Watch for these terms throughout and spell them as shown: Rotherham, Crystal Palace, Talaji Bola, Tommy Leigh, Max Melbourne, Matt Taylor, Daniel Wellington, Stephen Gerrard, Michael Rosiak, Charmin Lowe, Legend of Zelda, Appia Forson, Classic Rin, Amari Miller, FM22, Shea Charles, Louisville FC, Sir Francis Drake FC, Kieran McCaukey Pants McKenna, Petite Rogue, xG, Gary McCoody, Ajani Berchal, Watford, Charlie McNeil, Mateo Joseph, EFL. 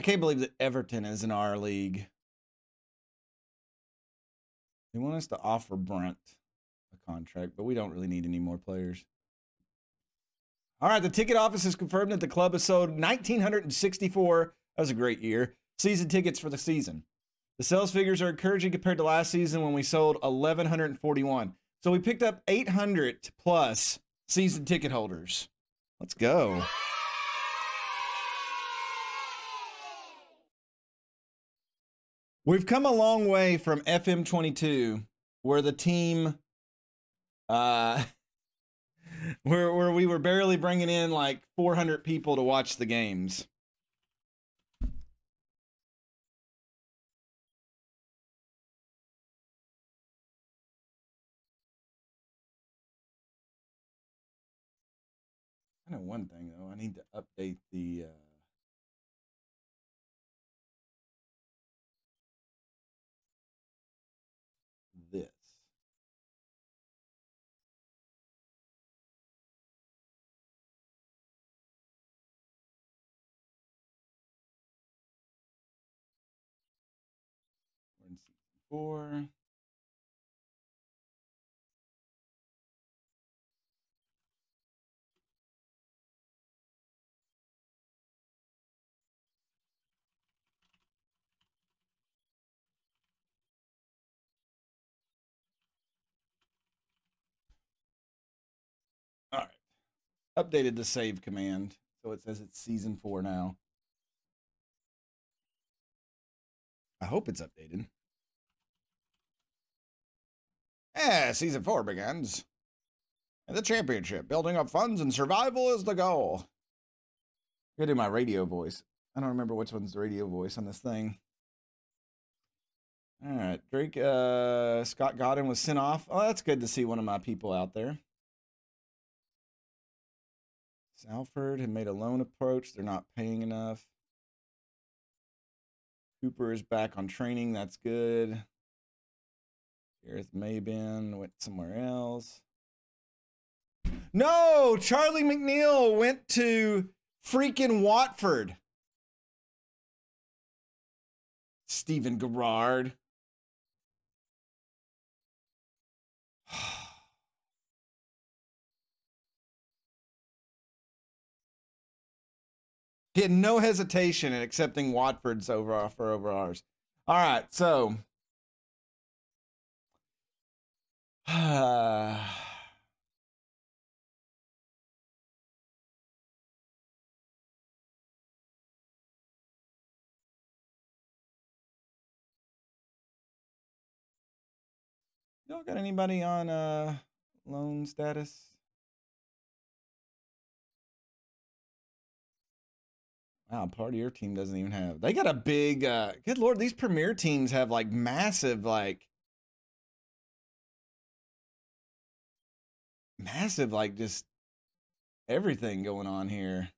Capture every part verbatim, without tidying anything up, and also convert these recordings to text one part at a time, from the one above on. I can't believe that Everton is in our league. They want us to offer Brunt a contract, but we don't really need any more players. All right, the ticket office has confirmed that the club has sold one thousand nine hundred sixty-four, that was a great year, season tickets for the season. The sales figures are encouraging compared to last season when we sold one thousand one hundred forty-one. So we picked up eight hundred plus season ticket holders. Let's go. We've come a long way from F M twenty-two, where the team, uh, where, where we were barely bringing in like four hundred people to watch the games. I know one thing, though. I need to update the... Uh... this. We're in season four. Updated the save command, so it says it's season four now. I hope it's updated. Yeah, season four begins. And the championship, building up funds and survival is the goal. I'm going to do my radio voice. I don't remember which one's the radio voice on this thing. All right, Drake, uh, Scott Godden was sent off. Oh, that's good to see one of my people out there. Salford had made a loan approach. They're not paying enough. Cooper is back on training. That's good. Gareth Mabin went somewhere else. No, Charlie McNeil went to freaking Watford. Stephen Gerrard. He had no hesitation in accepting Watford's over offer over ours. All right, so uh, y'all got anybody on uh, loan status? Wow, part of your team doesn't even have. They got a big, uh, good Lord, these premier teams have like massive, like, massive, like just everything going on here.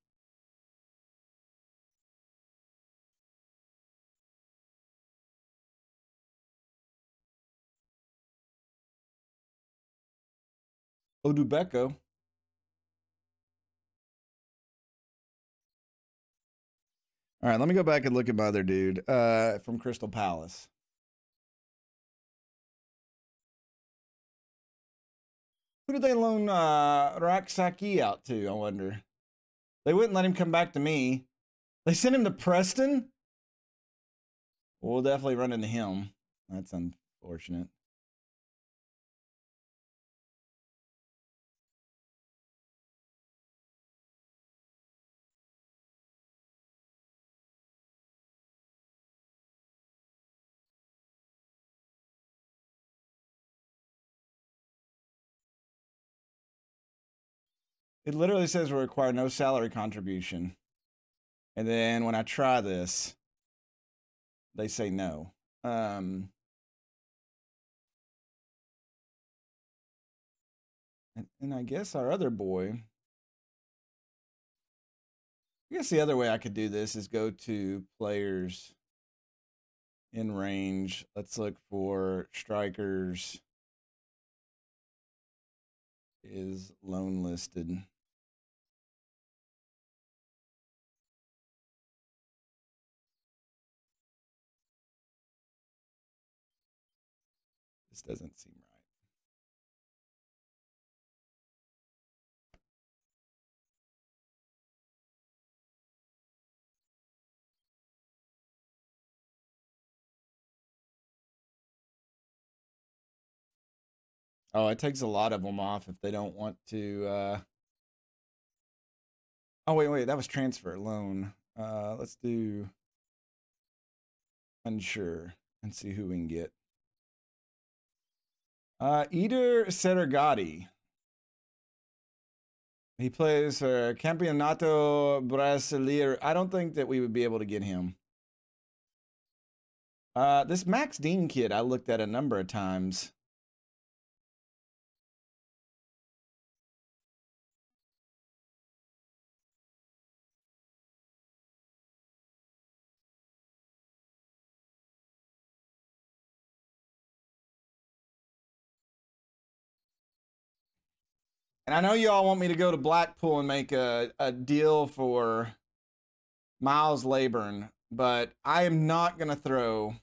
Odubeko. All right, let me go back and look at my other dude uh, from Crystal Palace. Who did they loan uh, Raksaki out to, I wonder? They wouldn't let him come back to me. They sent him to Preston? We'll definitely run into him. That's unfortunate. It literally says we require no salary contribution. And then when I try this, they say no. Um, and, and I guess our other boy, I guess the other way I could do this is go to players in range. Let's look for strikers is loan listed. just doesn't seem right. Oh, it takes a lot of them off if they don't want to. Uh... Oh, wait, wait, that was transfer loan. Uh, let's do unsure and see who we can get. Uh, Eder Sergati. He plays for Campeonato Brasileiro. I don't think that we would be able to get him. Uh, this Max Dean kid I looked at a number of times. And I know you all want me to go to Blackpool and make a, a deal for Miles Leyburn, but I am not going to throw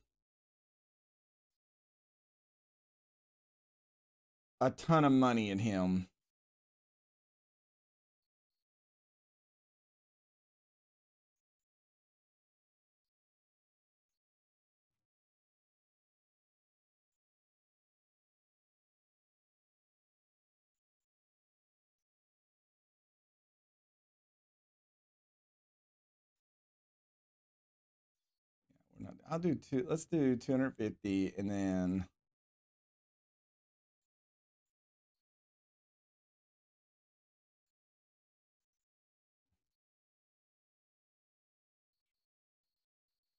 a ton of money at him. I'll do two, let's do two hundred fifty and then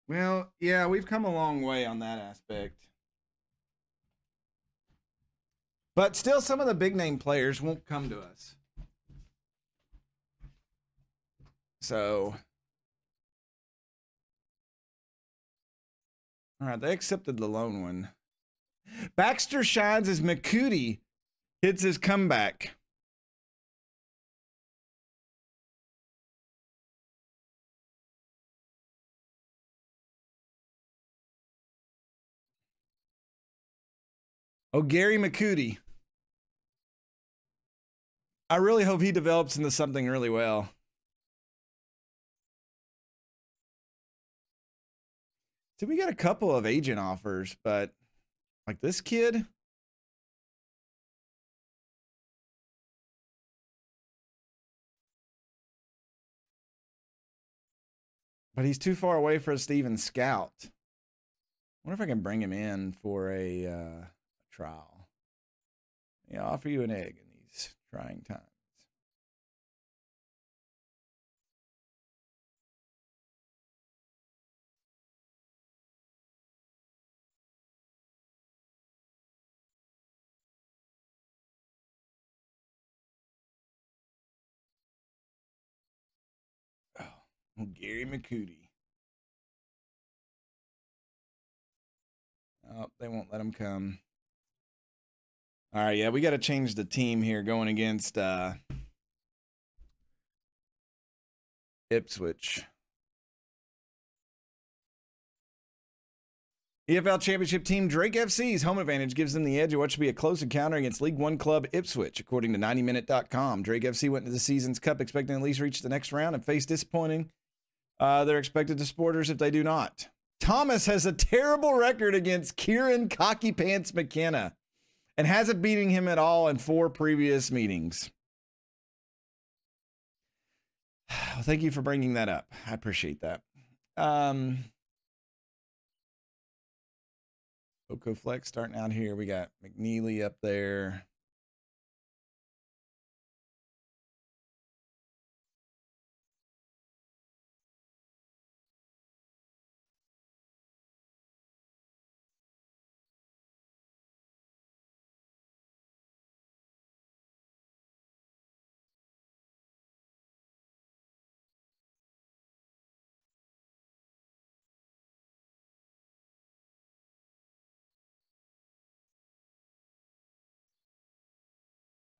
well, yeah, we've come a long way on that aspect. But still some of the big name players won't come to us. So all right, they accepted the lone one. Baxter shines as McCoody hits his comeback. Oh, Gary McCoody. I really hope he develops into something really well. So we got a couple of agent offers, but like this kid. But he's too far away for us to even scout. I wonder if I can bring him in for a uh, trial. Yeah, I'll offer you an egg in these trying times. Gary McCoody. Oh, they won't let him come. All right, yeah, we got to change the team here going against uh, Ipswich. E F L Championship team Drake F C's home advantage gives them the edge of what should be a close encounter against League One club Ipswich. According to ninety minute dot com, Drake F C went into the season's cup expecting at least reach the next round and face disappointing. Uh, they're expected to supporters if they do not. Thomas has a terrible record against Kieran Cocky Pants McKenna and hasn't beating him at all in four previous meetings. Well, thank you for bringing that up. I appreciate that. Um, Oco Flex starting out here. We got McNeely up there.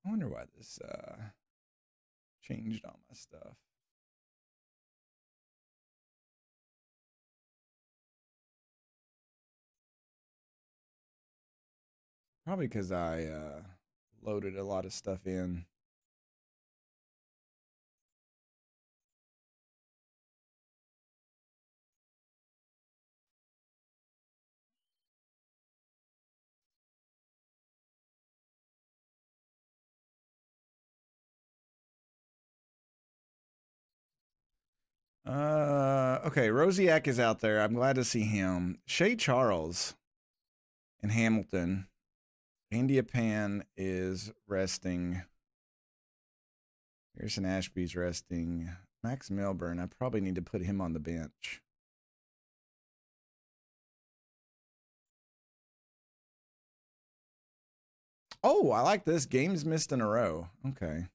I wonder why this uh, changed all my stuff. Probably because I uh, loaded a lot of stuff in. Uh, okay, Rosiak is out there. I'm glad to see him. Shea Charles in Hamilton. India Pan is resting. Harrison Ashby's resting. Max Milburn, I probably need to put him on the bench. Oh, I like this. Games missed in a row. Okay.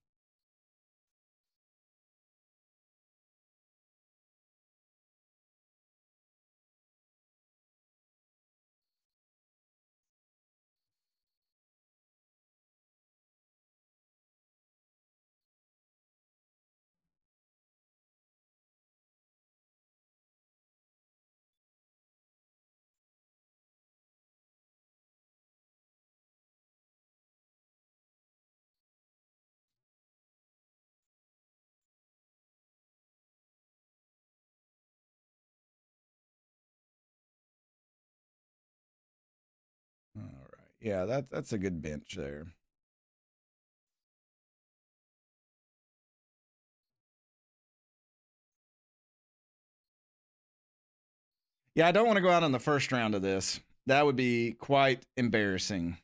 Yeah, that, that's a good bench there. Yeah, I don't want to go out on the first round of this. That would be quite embarrassing.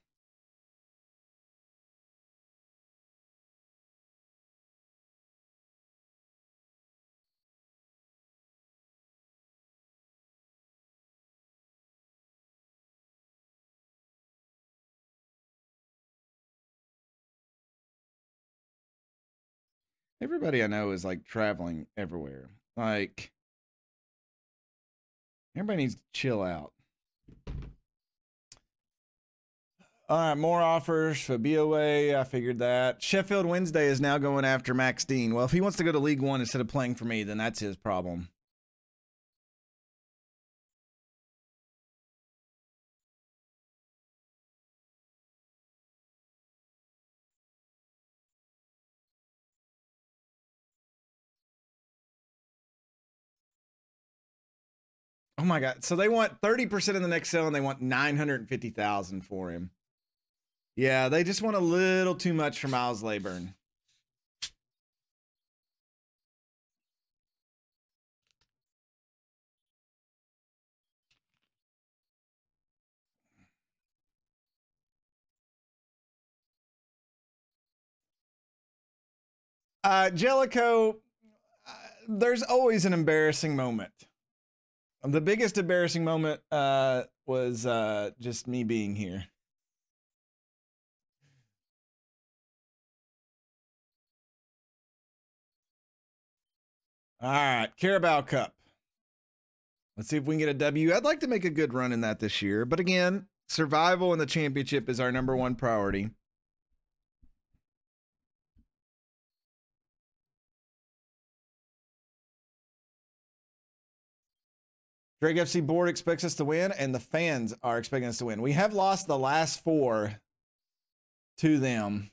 Everybody I know is like traveling everywhere. Like, everybody needs to chill out. All right, more offers for B O A. I figured that. Sheffield Wednesday is now going after Max Dean. Well, if he wants to go to League One instead of playing for me, then that's his problem. Oh my God. So they want thirty percent in the next sale and they want nine hundred fifty thousand dollars for him. Yeah, they just want a little too much for Miles Leyburn. Uh, Jellicoe, uh, there's always an embarrassing moment. The biggest embarrassing moment uh, was uh, just me being here. All right, Carabao Cup. Let's see if we can get a W. I'd like to make a good run in that this year, but again, survival in the championship is our number one priority. Drake F C board expects us to win, and the fans are expecting us to win. We have lost the last four to them.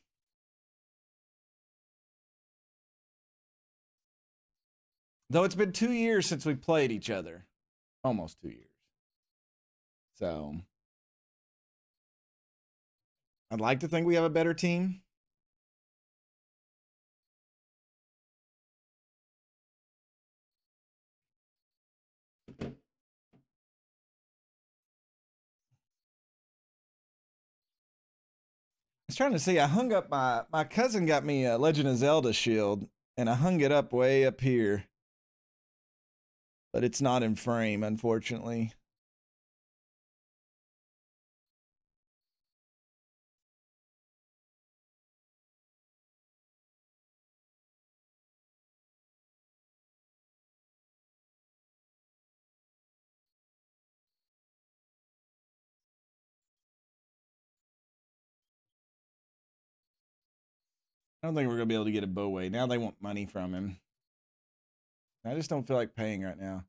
Though it's been two years since we played each other. Almost two years. So, I'd like to think we have a better team. I was trying to see, I hung up my, my cousin got me a Legend of Zelda shield and I hung it up way up here, but it's not in frame, unfortunately. I don't think we're going to be able to get a Boway. Now they want money from him. I just don't feel like paying right now.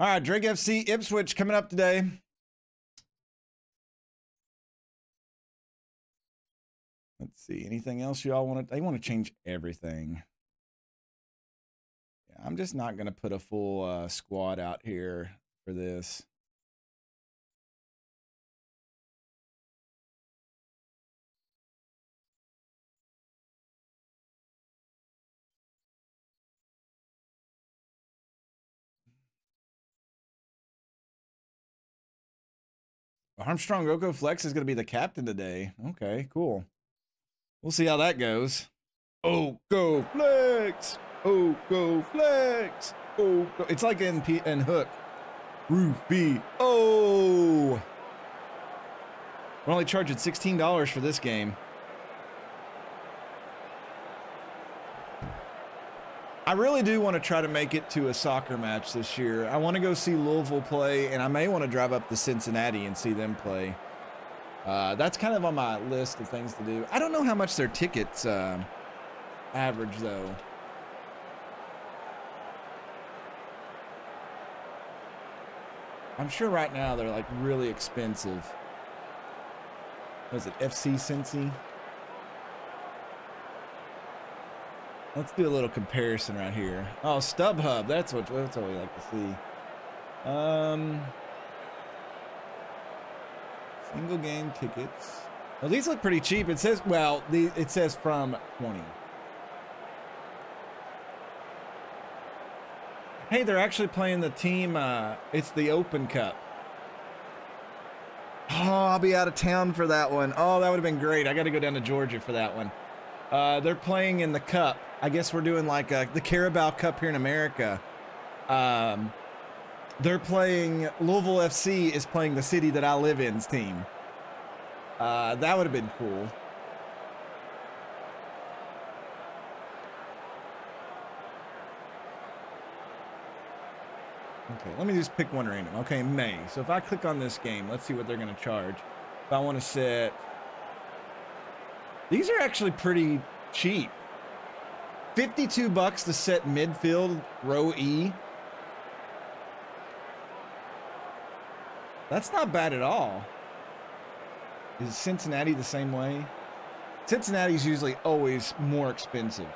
All right, Drake F C Ipswich coming up today. Let's see, anything else y'all want to, they want to change everything. Yeah, I'm just not going to put a full uh, squad out here for this. Armstrong Roko Flex is going to be the captain today. Okay, cool. We'll see how that goes. Oh, go Flex! Oh, go Flex! Oh, go. It's like in, P in Hook. Ruby. Oh! We're only charging sixteen dollars for this game. I really do want to try to make it to a soccer match this year. I want to go see Louisville play, and I may want to drive up to Cincinnati and see them play. Uh, that's kind of on my list of things to do. I don't know how much their tickets uh, average, though. I'm sure right now they're, like, really expensive. What is it, F C Cincy? Let's do a little comparison right here. Oh, StubHub, that's what, that's what we like to see. Um, single game tickets. Well, these look pretty cheap. It says, well, the, it says from twenty. Hey, they're actually playing the team. Uh, it's the Open Cup. Oh, I'll be out of town for that one. Oh, that would have been great. I got to go down to Georgia for that one. Uh, they're playing in the cup. I guess we're doing like a, the Carabao Cup here in America. Um, they're playing, Louisville F C is playing the city that I live in's team. Uh, that would have been cool. Okay, let me just pick one random. Okay, May. So if I click on this game, let's see what they're going to charge. If I want to set, these are actually pretty cheap. fifty-two bucks to set midfield row E. That's not bad at all. Is Cincinnati the same way? Cincinnati's usually always more expensive.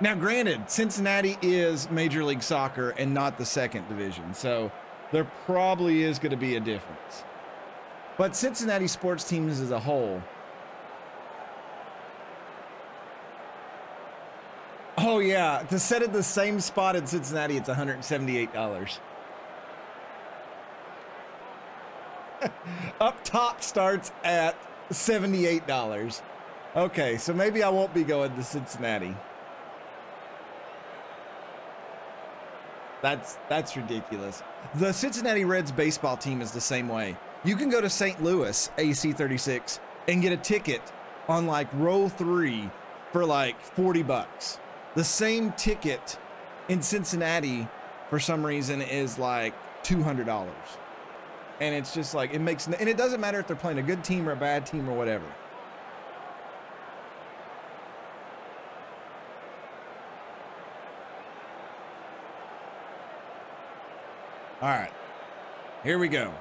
Now, granted, Cincinnati is Major League Soccer and not the second division, so there probably is going to be a difference. But Cincinnati sports teams as a whole. Oh, yeah. To set at the same spot in Cincinnati, it's one hundred seventy-eight dollars. Up top starts at seventy-eight dollars. Okay, so maybe I won't be going to Cincinnati. That's, that's ridiculous. The Cincinnati Reds baseball team is the same way. You can go to Saint Louis, A C thirty-six, and get a ticket on, like, row three for, like, forty bucks. The same ticket in Cincinnati, for some reason, is like two hundred dollars. And it's just like, it makes, and it doesn't matter if they're playing a good team or a bad team or whatever. All right, here we go.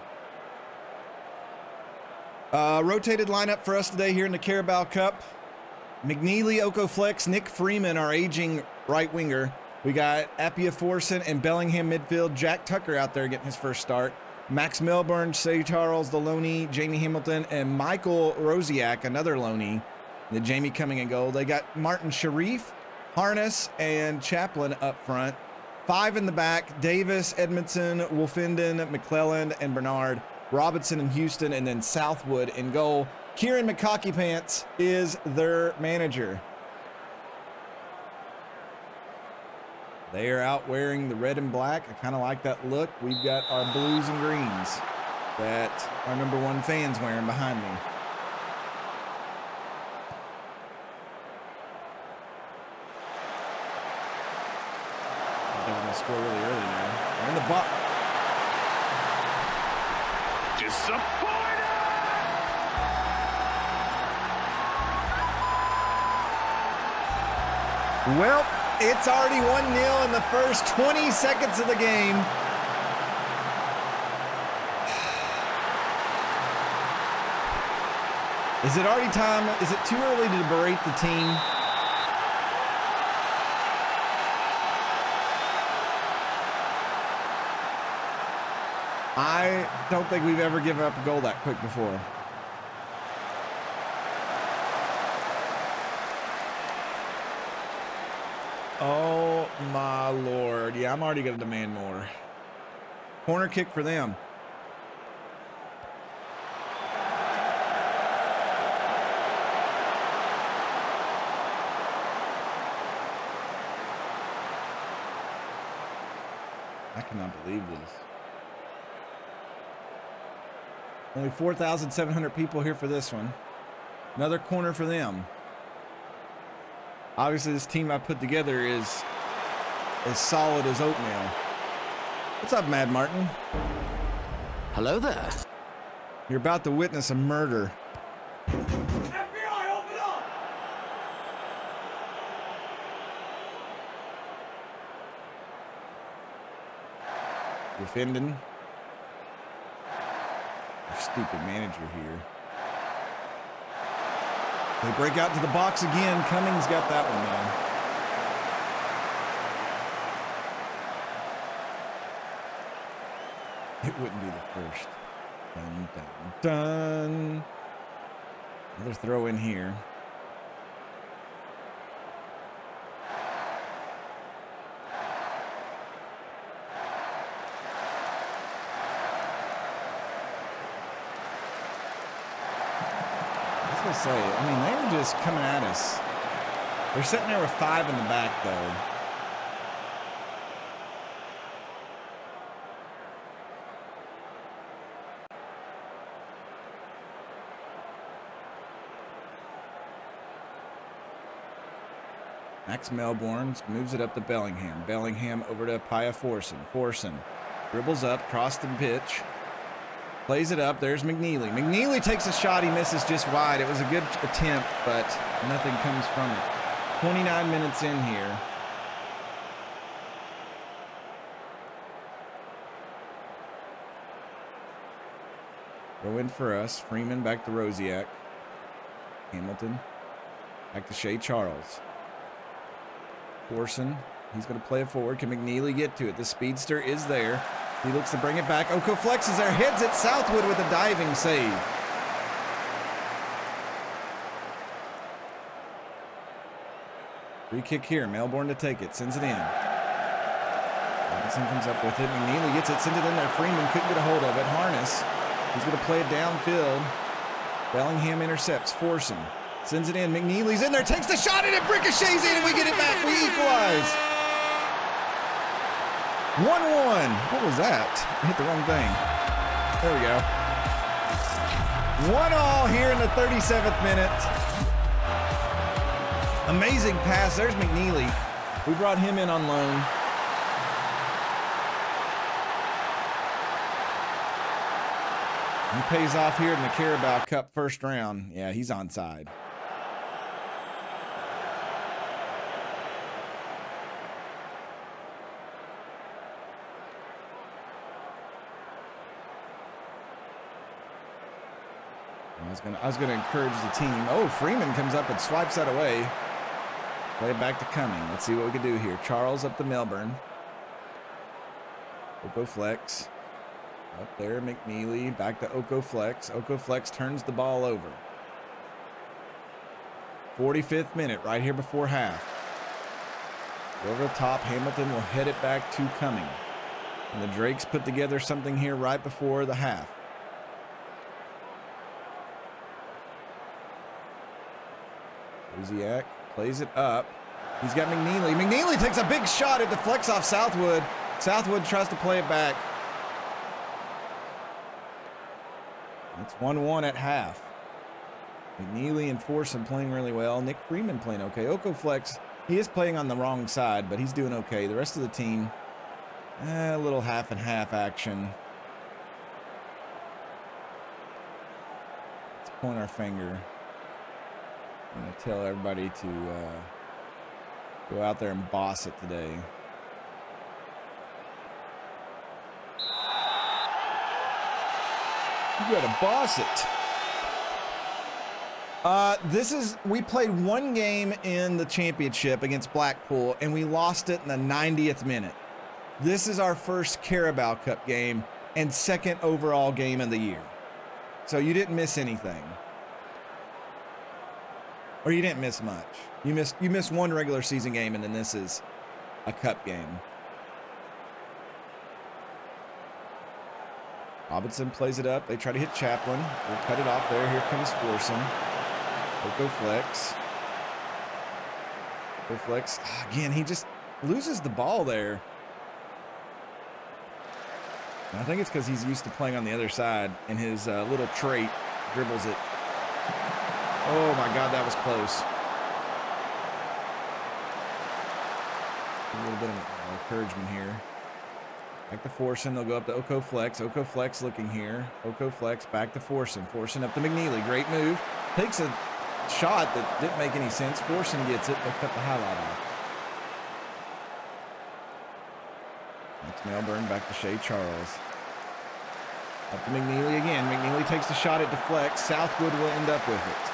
Uh, rotated lineup for us today here in the Carabao Cup. McNeely, Okoflex, Nick Freeman, our aging right winger. We got Appia Forson and Bellingham midfield. Jack Tucker out there getting his first start. Max Melbourne, Say Charles, Deloney, Jamie Hamilton, and Michael Rosiak, another Loney. The Jamie coming in goal. They got Martin Sharif, Harness, and Chaplin up front. Five in the back, Davis, Edmondson, Wolfenden, McClelland, and Bernard. Robinson and Houston, and then Southwood in goal. Kieran McCaukey Pants is their manager. They are out wearing the red and black. I kind of like that look. We've got our blues and greens that our number one fan's wearing behind me. I think we're gonna score really early now. We're in the box. Disappointing. Well, It's already one nil in the first twenty seconds of the game. Is it already time? Is it too early to berate the team? I don't think we've ever given up a goal that quick before. Oh my Lord. Yeah, I'm already going to demand more. Corner kick for them. I cannot believe this. Only four thousand seven hundred people here for this one. Another corner for them. Obviously, this team I put together is as solid as oatmeal. What's up, Mad Martin? Hello there. You're about to witness a murder. F B I, open up! Defending. Stupid manager here. They break out to the box again. Cummings got that one now. It wouldn't be the first. Dun, dun, dun. Another throw in here. Say, I mean, they were just coming at us. They're sitting there with five in the back, though. Max Melbourne moves it up to Bellingham. Bellingham over to Pia Forson. Forson dribbles up, cross the pitch. Plays it up. There's McNeely. McNeely takes a shot. He misses just wide. It was a good attempt, but nothing comes from it. twenty-nine minutes in here. Go in for us. Freeman back to Rosiak. Hamilton back to Shea Charles. Corson. He's going to play it forward. Can McNeely get to it? The speedster is there. He looks to bring it back. Oko flexes there, heads it. Southwood with a diving save. Free kick here. Melbourne to take it. Sends it in. Robinson comes up with it. McNeely gets it. Sends it in there. Freeman couldn't get a hold of it. Harness. He's going to play it downfield. Bellingham intercepts. Forson. Sends it in. McNeely's in there. Takes the shot and it ricochets in and we get it back. We equalize. one one. What was that? I hit the wrong thing. There we go. One all here in the thirty-seventh minute. Amazing pass. There's McNeely. We brought him in on loan. He pays off here in the Carabao Cup first round. Yeah, he's onside. I was gonna, I was gonna encourage the team. Oh, Freeman comes up and swipes that away. Play it back to Cumming. Let's see what we can do here. Charles up to Melbourne. Oko Flex. Up there, McNeely. Back to Oko Flex. Oko Flex turns the ball over. forty-fifth minute, right here before half. Over the top, Hamilton will head it back to Cumming. And the Drakes put together something here right before the half. Rosiak plays it up. He's got McNeely. McNeely takes a big shot at the flex off Southwood. Southwood tries to play it back. It's one one at half. McNeely and Forson playing really well. Nick Freeman playing okay. Oko Flex, he is playing on the wrong side, but he's doing okay. The rest of the team, eh, a little half and half action. Let's point our finger. I'm going to tell everybody to uh, Go out there and boss it today. You gotta boss it. Uh, this is, we played one game in the championship against Blackpool and we lost it in the ninetieth minute. This is our first Carabao Cup game and second overall game of the year. So you didn't miss anything. Or you didn't miss much. You missed, you missed one regular season game, and then this is a cup game. Robinson plays it up. They try to hit Chaplin. We'll cut it off there. Here comes Florson. They'll go Flex. Go Flex. Again, he just loses the ball there. And I think it's because he's used to playing on the other side, and his uh, little trait dribbles it. Oh my God, that was close. A little bit of encouragement here. Back to Forsen, they'll go up to Oko Flex. Oko Flex looking here. Oko Flex back to Forsen. Forsen up to McNeely, great move. Takes a shot that didn't make any sense. Forsen gets it, they'll cut the highlight off. That's Melbourne back to Shea Charles. Up to McNeely again. McNeely takes the shot at deflect. Southwood will end up with it.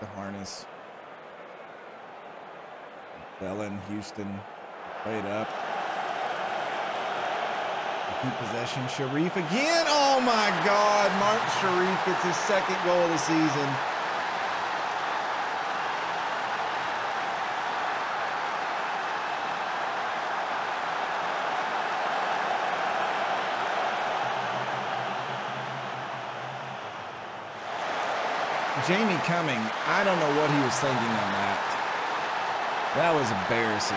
The harness. Bellin, Houston, played up. Keep possession. Sharif again. Oh my God. Mark Sharif gets his second goal of the season. Jamie Cumming, I don't know what he was thinking on that. That was embarrassing.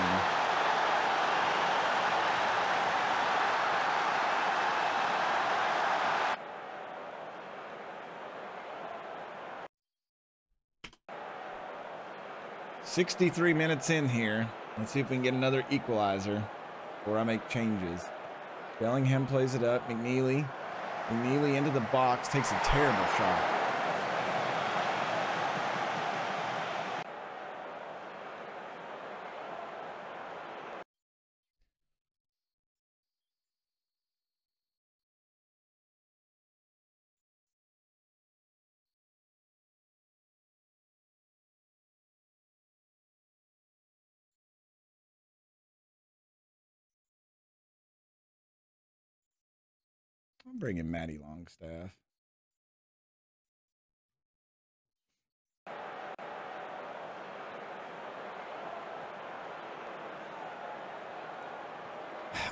sixty-three minutes in here. Let's see if we can get another equalizer before I make changes. Bellingham plays it up. McNeely. McNeely into the box. Takes a terrible shot. I'm bringing Matty Longstaff.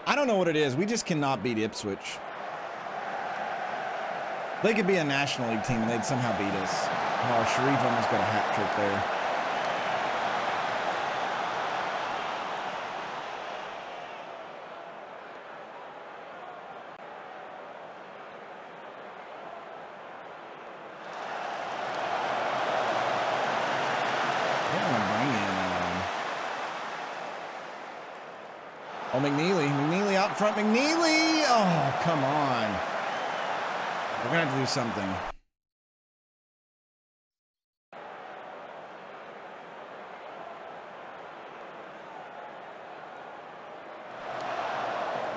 I don't know what it is. We just cannot beat Ipswich. They could be a National League team and they'd somehow beat us. Oh, Sharif almost got a hat trick there. McNeely, McNeely out front, McNeely, oh, come on. We're gonna have to do something.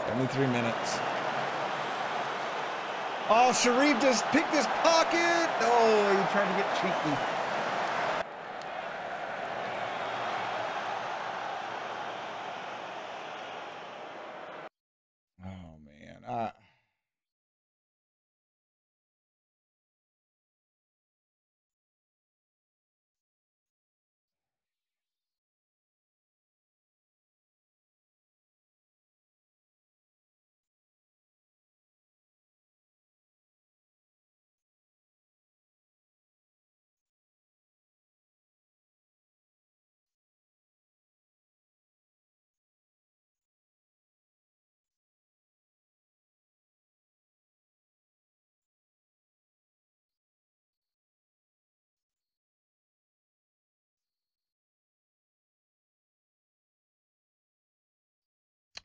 seventy-three minutes. Oh, Sharif just picked his pocket. Oh, he tried to get cheeky.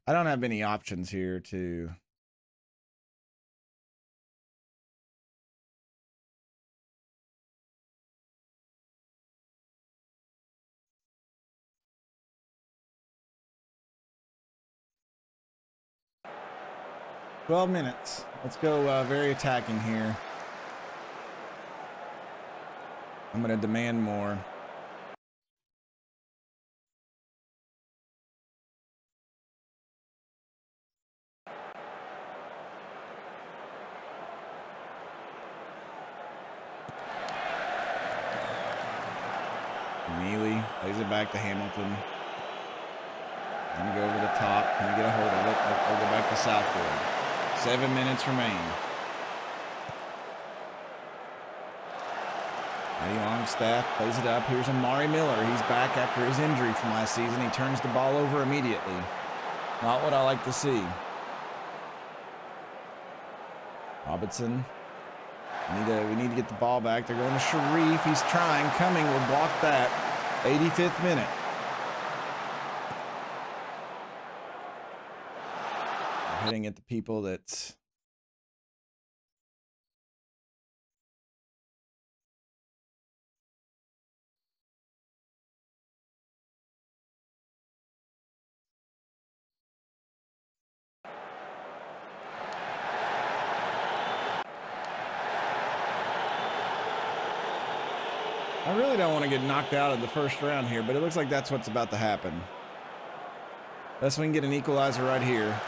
I don't have any options here to... twelve minutes. Let's go uh, very attacking here. I'm going to demand more. Neely plays it back to Hamilton. I'm going to go over the top. Can we get a hold of it? I'll go back to Southwood. Seven minutes remain. Eddie Longstaff plays it up. Here's Amari Miller. He's back after his injury from last season. He turns the ball over immediately. Not what I like to see. Robertson. We need to, we need to get the ball back. They're going to Sharif. He's trying. Cumming will block that. eighty-fifth minute. Heading at the people that's I really don't want to get knocked out of the first round here, but it looks like that's what's about to happen. Unless we can get an equalizer right here.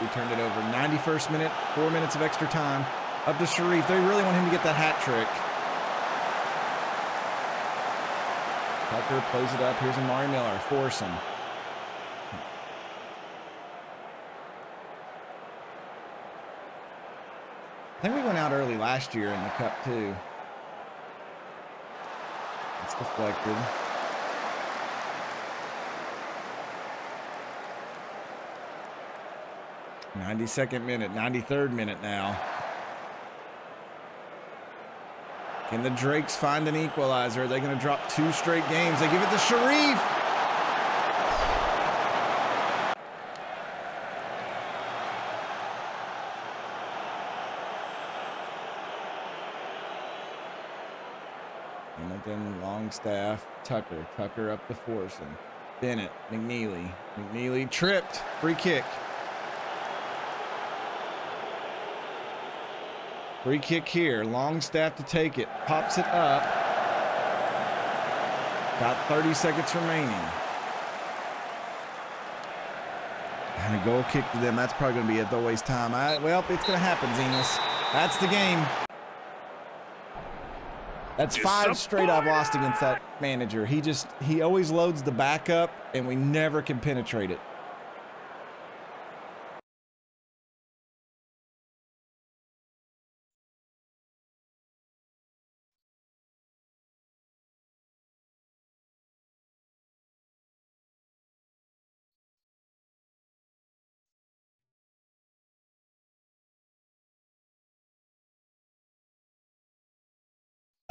We turned it over. ninety-first minute, four minutes of extra time. Up to Sharif. They really want him to get that hat trick. Tucker plays it up. Here's Amari Miller. Forson. I think we went out early last year in the cup too. It's deflected. ninety-second minute, ninety-third minute now. Can the Drakes find an equalizer? Are they going to drop two straight games? They give it to Sharif. Hamilton, Longstaff, Tucker. Tucker up to Forson. Bennett, McNeely. McNeely tripped. Free kick. Free kick here. Longstaff to take it. Pops it up. About thirty seconds remaining. And a goal kick to them. That's probably going to be at the waste time. I, well, it's going to happen, Zenas. That's the game. That's five straight I've lost against that manager. He just, he always loads the backup, and we never can penetrate it.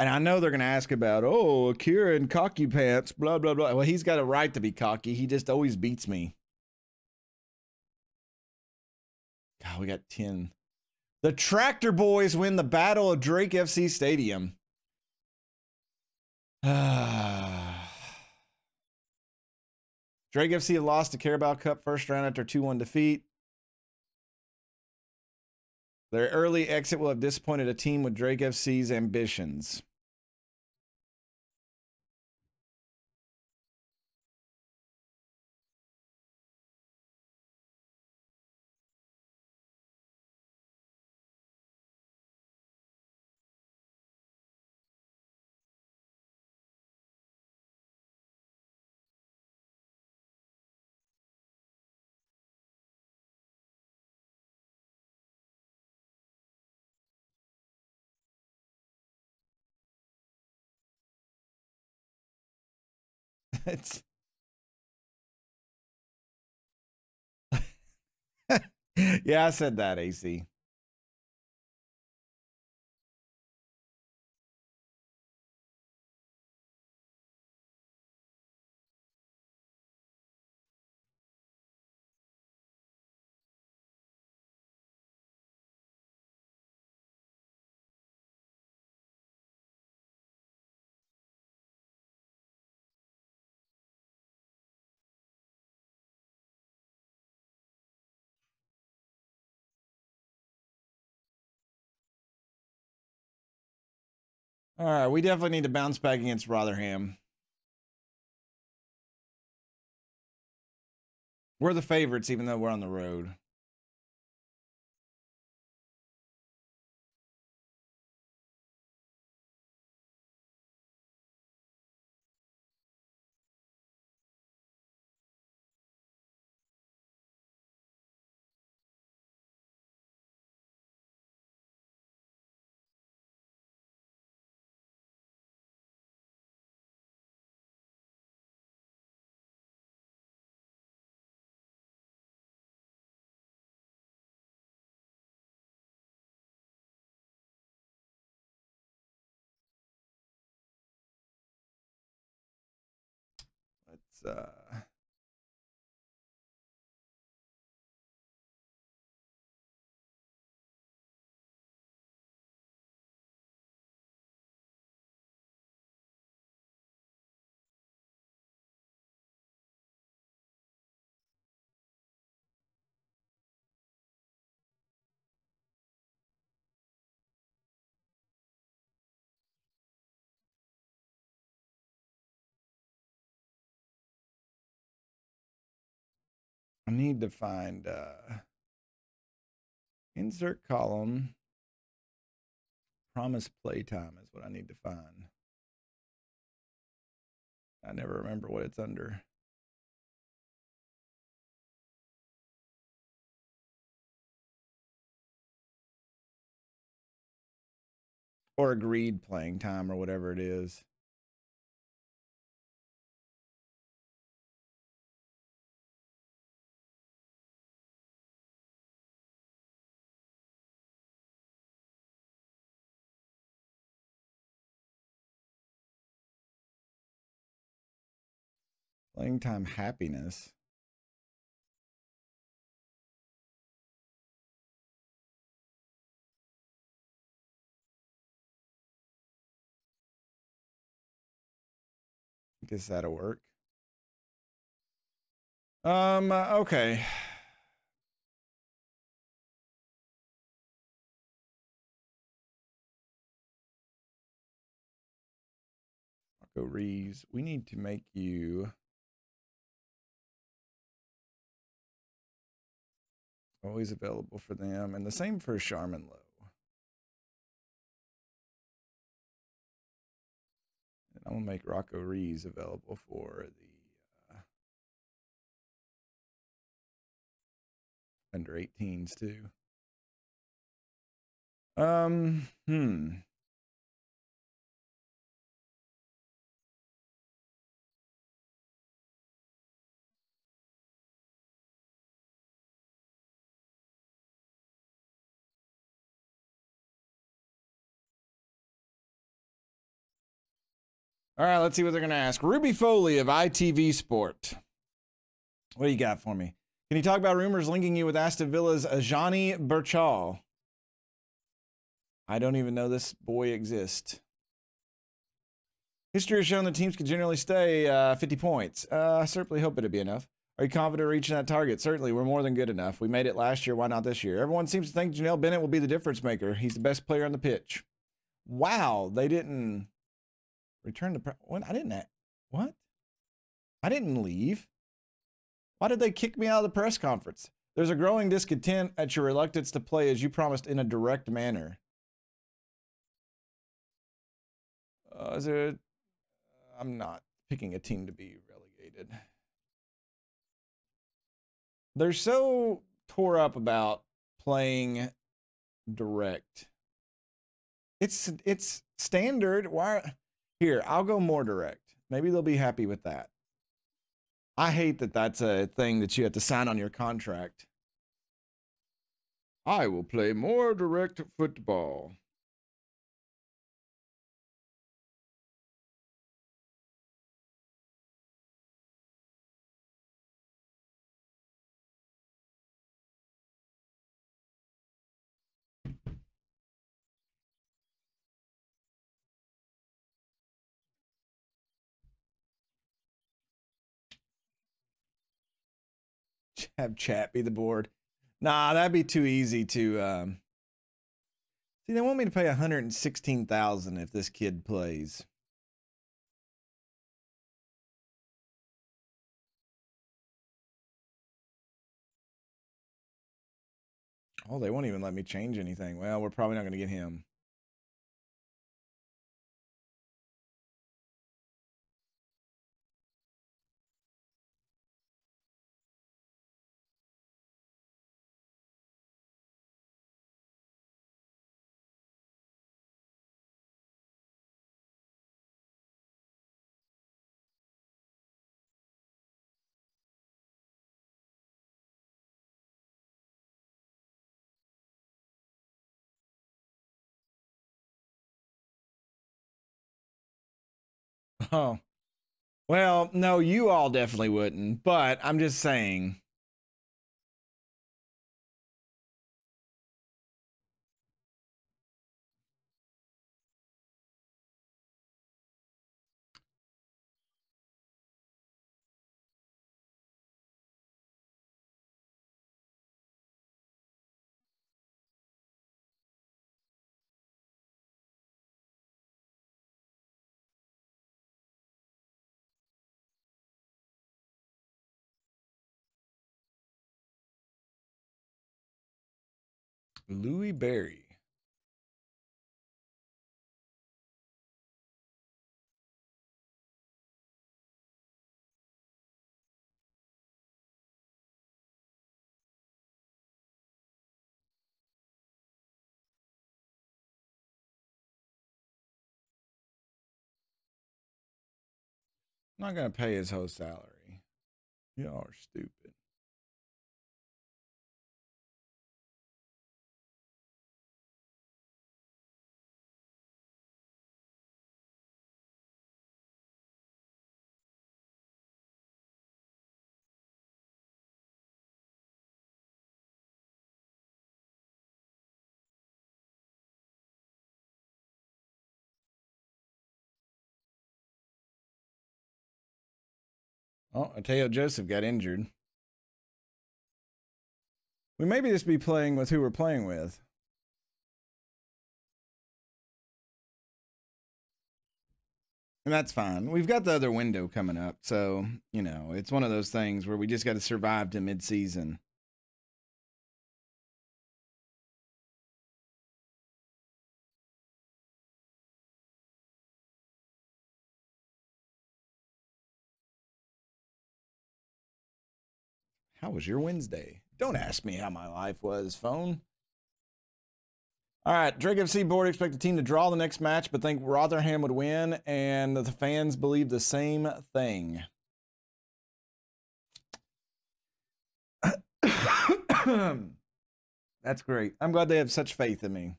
And I know they're going to ask about, oh, Kieran Cocky Pants, blah, blah, blah. Well, he's got a right to be cocky. He just always beats me. God, we got ten. The Tractor Boys win the Battle of Drake F C Stadium. Drake F C have lost the Carabao Cup first round after two one defeat. Their early exit will have disappointed a team with Drake F C's ambitions. It's yeah, I said that, A C. All right, we definitely need to bounce back against Rotherham. We're the favorites, even though we're on the road. Uh, I need to find uh, insert column. Promise playtime is what I need to find. I never remember what it's under. Or agreed playing time or whatever it is. Playing time happiness. I guess that'll work. Um, uh, okay. Marco Reeves, we need to make you. Always available for them, and the same for Charmin Lowe. And I'm gonna make Rocco Rees available for the uh, under eighteens too. Um, hmm. All right, let's see what they're going to ask. Ruby Foley of I T V Sport. What do you got for me? Can you talk about rumors linking you with Aston Villa's Ajani Berchal? I don't even know this boy exists. History has shown that teams can generally stay uh, fifty points. Uh, I certainly hope it'd be enough. Are you confident of reaching that target? Certainly, we're more than good enough. We made it last year. Why not this year? Everyone seems to think Janelle Bennett will be the difference maker. He's the best player on the pitch. Wow, they didn't... Return to when I didn't what? I didn't leave. Why did they kick me out of the press conference? There's a growing discontent at your reluctance to play as you promised in a direct manner. Uh, is there? I'm not picking a team to be relegated. They're so tore up about playing direct. It's it's standard. Why? Here, I'll go more direct. Maybe they'll be happy with that. I hate that that's a thing that you have to sign on your contract. I will play more direct football. Have chat be the board. Nah, that'd be too easy to um See, they want me to pay one hundred sixteen thousand dollars if this kid plays. Oh, they won't even let me change anything. Well, we're probably not going to get him. Oh, well, no, you all definitely wouldn't, but I'm just saying. Louis Berry. I'm not going to pay his whole salary. Y'all are stupid. Oh, Mateo Joseph got injured. We maybe just be playing with who we're playing with. And that's fine. We've got the other window coming up. So, you know, it's one of those things where we just got to survive to midseason. How was your Wednesday? Don't ask me how my life was, phone. All right, Drake F C board expect the team to draw the next match, but think Rotherham would win, and the fans believe the same thing. That's great. I'm glad they have such faith in me.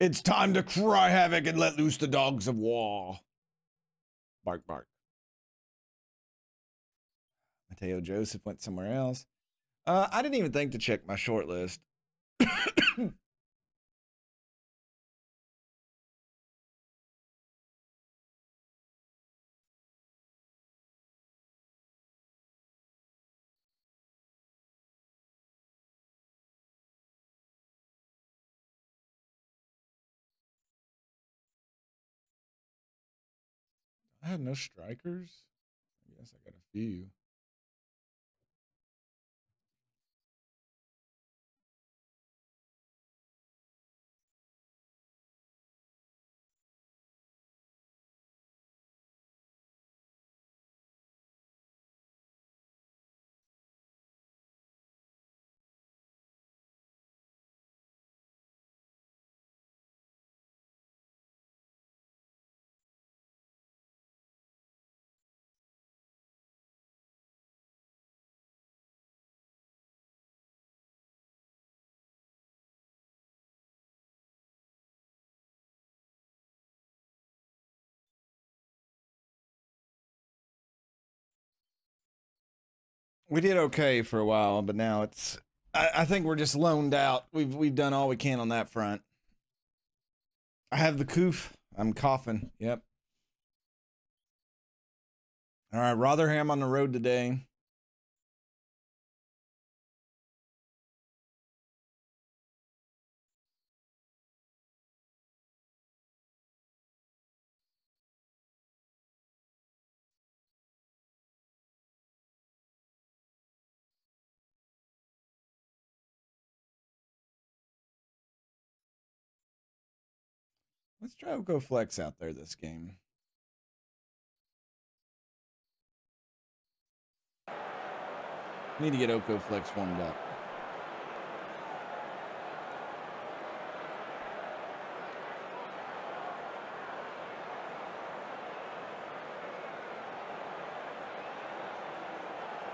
It's time to cry havoc and let loose the dogs of war. Bark, bark. Mateo Joseph went somewhere else. Uh, I didn't even think to check my short list. I had no strikers. I guess I got a few. We did okay for a while, but now it's, I, I think we're just loaned out. We've, we've done all we can on that front. I have the coof. I'm coughing. Yep. All right. Rotherham on the road today. Let's try to go flex out there this game. Need to get Oko Flex warmed up.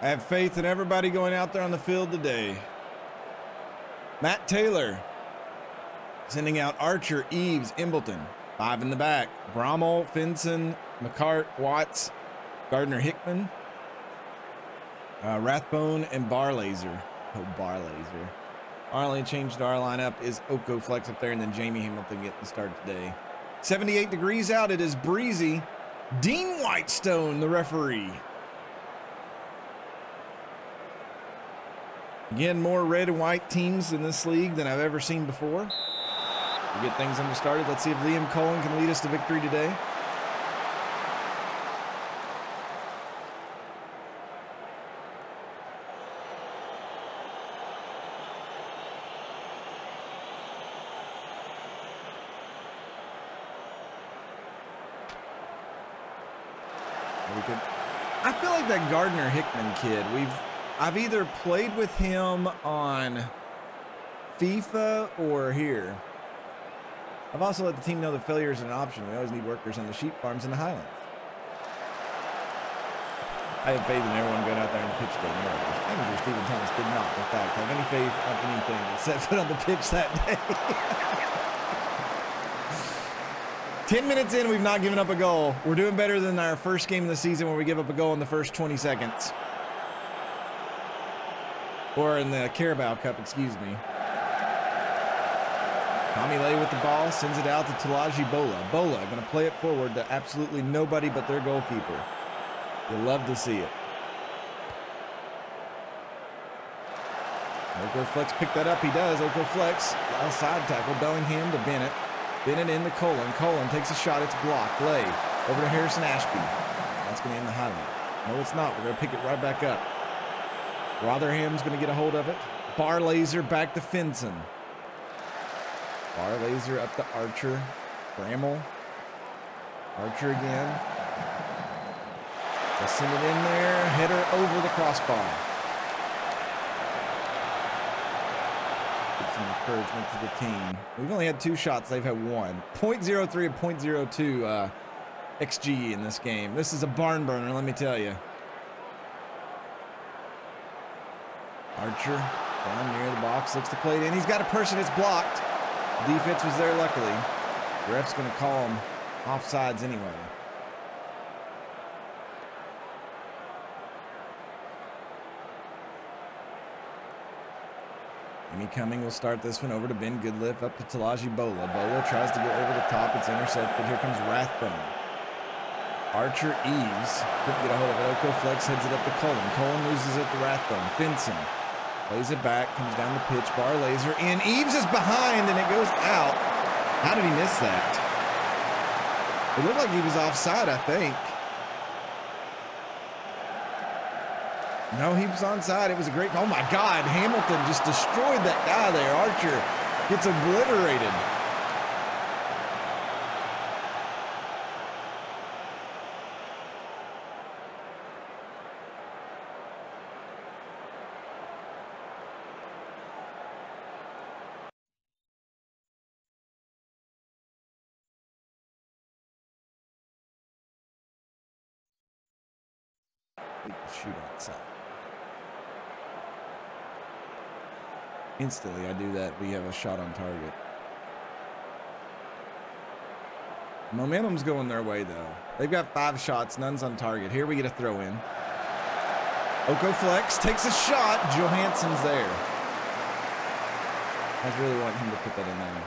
I have faith in everybody going out there on the field today. Matt Taylor sending out Archer, Eves, Embleton. Five in the back. Brommel, Finson, McCart, Watts, Gardner, Hickman. Uh, Rathbone and Barlaser. Oh, Barlaser. Our only change to our lineup is Oko Flex up there, and then Jamie Hamilton getting the start today. seventy-eight degrees out. It is breezy. Dean Whitestone, the referee. Again, more red and white teams in this league than I've ever seen before. We'll get things under started. Let's see if Liam Cullen can lead us to victory today. I feel like that Gardner Hickman kid, we've I've either played with him on FIFA or here. I've also let the team know that failure is an option. We always need workers on the sheep farms in the Highlands. I have faith in everyone going out there on the pitch day. Manager Stephen Thomas did not, in fact, have any faith of anything that set foot on the pitch that day. Ten minutes in, we've not given up a goal. We're doing better than our first game of the season where we give up a goal in the first twenty seconds. Or in the Carabao Cup, excuse me. Tommy Leigh with the ball, sends it out to Talaji Bola. Bola going to play it forward to absolutely nobody but their goalkeeper. You'll love to see it. Oko Flex picked that up. He does. Oko Flex, outside tackle. Bellingham to Bennett. Bennett in to Colin. Colin takes a shot. It's blocked. Leigh over to Harrison Ashby. That's going to end the highlight. No, it's not. We're going to pick it right back up. Rotherham's going to get a hold of it. Barlaser back to Finson. Barlaser up to Archer. Bramble. Archer again. They'll send it in there. Header over the crossbar. Get some encouragement to the team. We've only had two shots. They've had one. point zero three and point zero two uh, X G in this game. This is a barn burner, let me tell you. Archer down near the box, looks to play it in. He's got a person, it's blocked. The defense was there, luckily. The ref's going to call him offsides anyway. Amy Cumming will start this one over to Ben Goodliff, up to Talaji Bola. Bola tries to get over the top, it's intercepted. Here comes Rathbone. Archer, Eves, couldn't get a hold of it. Oko Flex heads it up to Cullen. Cullen loses it to Rathbone. Finson plays it back, comes down the pitch. Barlaser in. Eves is behind, and it goes out. How did he miss that? It looked like he was offside, I think. No, he was onside. It was a great... Oh, my God. Hamilton just destroyed that guy there. Archer gets obliterated. Shoot outside. Instantly I do that, we have a shot on target. Momentum's going their way though. They've got five shots, none's on target. Here we get a throw in. Oko Flex takes a shot. Johansson's there. I really want him to put that in there.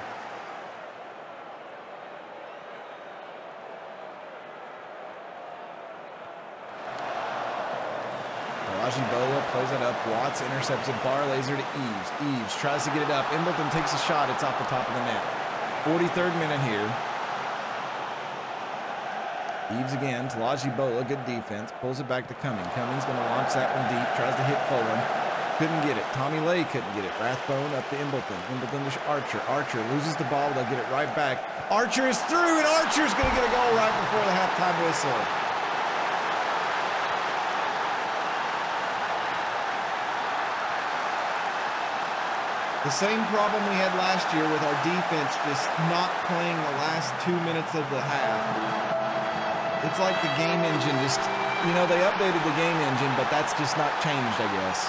Bola plays it up. Watts intercepts it. Barlaser to Eves. Eves tries to get it up. Embleton takes a shot. It's off the top of the net. forty-third minute here. Eves again. Talaji Bola. Good defense. Pulls it back to Cumming. Cumming's going to launch that one deep. Tries to hit Cullen. couldn't get it. Tommy Leigh couldn't get it. Rathbone up to Imbleton. Imbleton to Archer. Archer loses the ball, they'll get it right back. Archer is through, and Archer's going to get a goal right before the halftime whistle. The same problem we had last year with our defense just not playing the last two minutes of the half. It's like the game engine just, you know, they updated the game engine, but that's just not changed, I guess.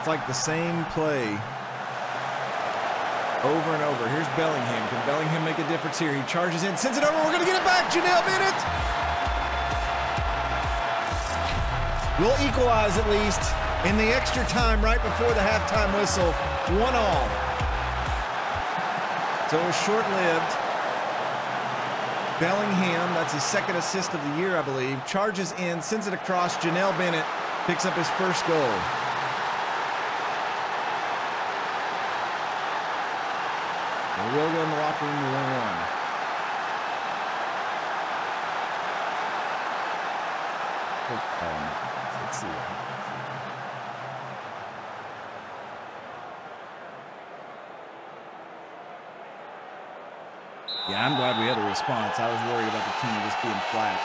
It's like the same play over and over. Here's Bellingham. Can Bellingham make a difference here? He charges in, sends it over. We're going to get it back. Janelle Bennett. We'll equalize at least in the extra time right before the halftime whistle. One all. So it was short-lived. Bellingham, that's his second assist of the year, I believe. Charges in, sends it across. Janelle Bennett picks up his first goal. We'll go in the locker room with one one. Let's see. Yeah, I'm glad we had a response. I was worried about the team just being flat.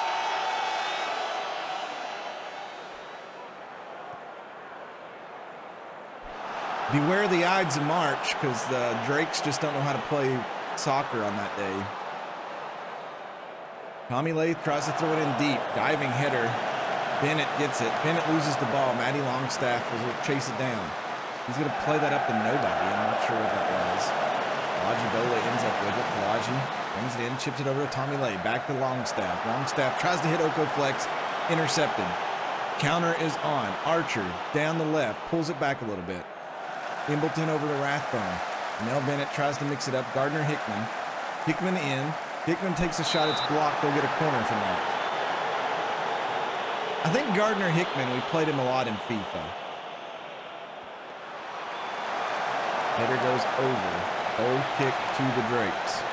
Beware the Ides of March, because the Drakes just don't know how to play soccer on that day. Tommy Leigh tries to throw it in deep. Diving header. Bennett gets it. Bennett loses the ball. Matty Longstaff was going to chase it down. He's going to play that up to nobody. I'm not sure what that was. Talaji Bola ends up with it. Talaji brings it in, chips it over to Tommy Leigh. Back to Longstaff. Longstaff tries to hit Okoflex. Intercepted. Counter is on. Archer down the left. Pulls it back a little bit. Imbleton over to Rathbone. Nell Bennett tries to mix it up. Gardner Hickman. Hickman in. Hickman takes a shot. It's blocked. They'll get a corner from that. I think Gardner Hickman, we played him a lot in FIFA. Header goes over. Old kick to the Drakes.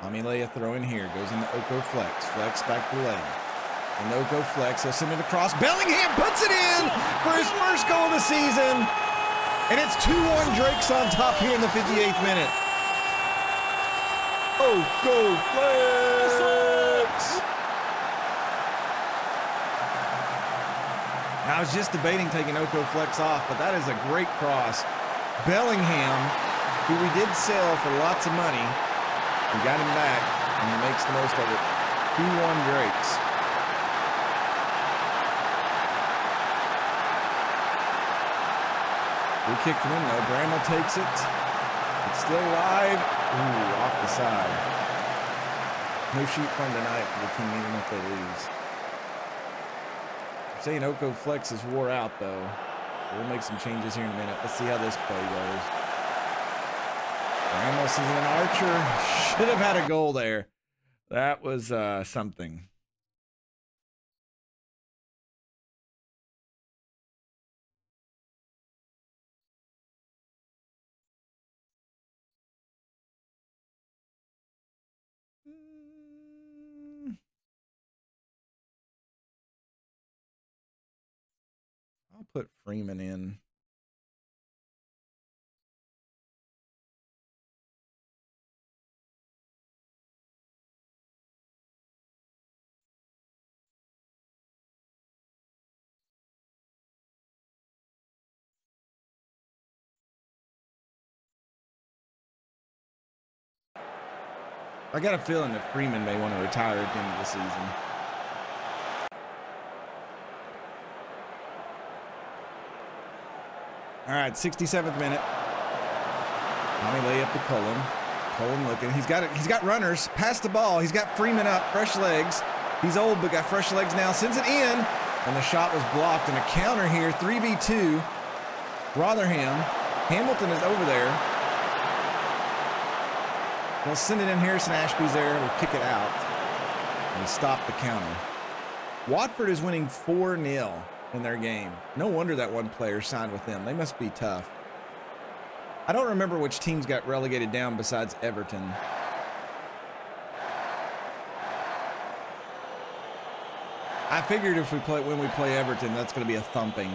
Tommy Leigh throw in here, goes into Okoflex, Flex back to Leigh, and Okoflex, they'll send it across, Bellingham puts it in for his first goal of the season, and it's two one Drakes on top here in the fifty-eighth minute. Okoflex! I was just debating taking Okoflex off, but that is a great cross. Bellingham, who we did sell for lots of money, he got him back, and he makes the most of it. two one Drakes. Good kick from him, though. Bramall takes it. It's still alive. Ooh, off the side. No shoot fun tonight for the team, even if they lose. I'm saying Okoflex is wore out, though. We'll make some changes here in a minute. Let's see how this play goes. Ramos is an Archer. Should have had a goal there. That was uh, something. Mm. I'll put Freeman in. I got a feeling that Freeman may want to retire at the end of the season. All right, sixty-seventh minute. Tommy Leigh up to Cullen. Cullen looking. He's got it. He's got runners. Pass the ball. He's got Freeman up. Fresh legs. He's old, but got fresh legs now. Sends it in, and the shot was blocked. And a counter here. three v two. Rotherham. Hamilton is over there. They'll send it in. Harrison Ashby's there. We'll kick it out. And stop the counter. Watford is winning four nil in their game. No wonder that one player signed with them. They must be tough. I don't remember which teams got relegated down besides Everton. I figured if we play when we play Everton, that's going to be a thumping.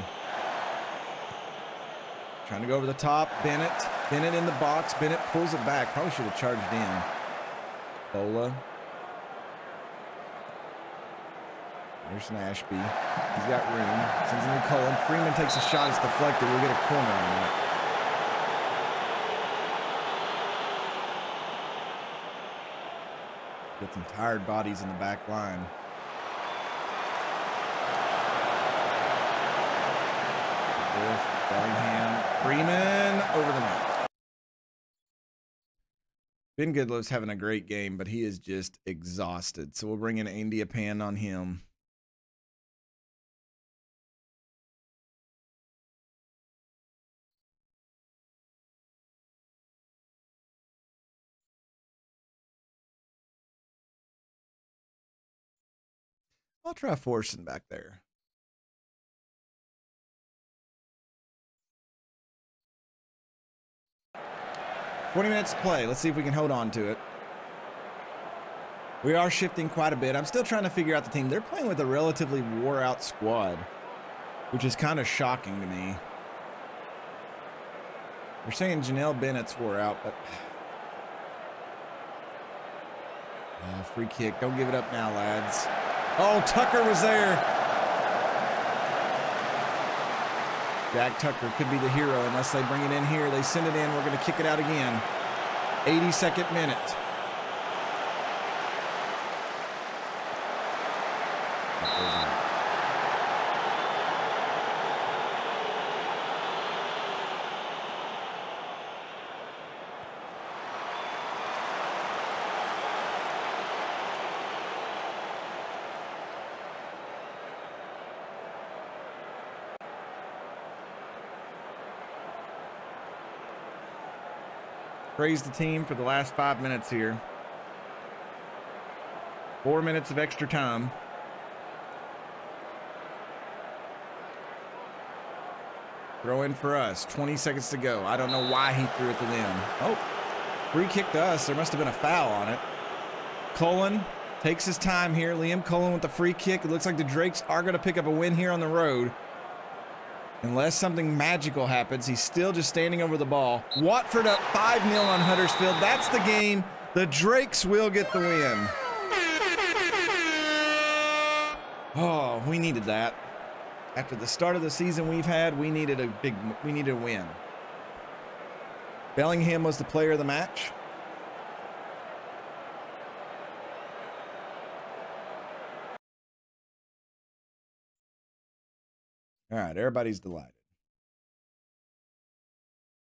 Trying to go over the top. Bennett. Bennett in the box. Bennett pulls it back. Probably should have charged in. Bola. There's an Ashby. He's got room. Sends in Cullen. Freeman takes a shot. It's deflected. We'll get a corner on that. Got some tired bodies in the back line. Bellingham. Freeman over the net. Ben Goodloe's having a great game, but he is just exhausted. So we'll bring in India Pan on him. I'll try forcing back there. twenty minutes to play. Let's see if we can hold on to it. We are shifting quite a bit. I'm still trying to figure out the team. They're playing with a relatively wore-out squad, which is kind of shocking to me. They're saying Janelle Bennett's wore out, but... Uh, free kick. Don't give it up now, lads. Oh, Tucker was there. Jack Tucker could be the hero unless they bring it in here. They send it in. We're going to kick it out again. eighty-second minute. Praise the team for the last five minutes here. Four minutes of extra time. Throw in for us. twenty seconds to go. I don't know why he threw it to them. Oh, free kick to us. There must have been a foul on it. Cullen takes his time here. Liam Cullen with the free kick. It looks like the Drakes are going to pick up a win here on the road. Unless something magical happens, he's still just standing over the ball. Watford up five nil on Huddersfield. That's the game. The Drakes will get the win. Oh, we needed that. After the start of the season we've had, we needed a big, we needed a win. Bellingham was the player of the match. All right, everybody's delighted.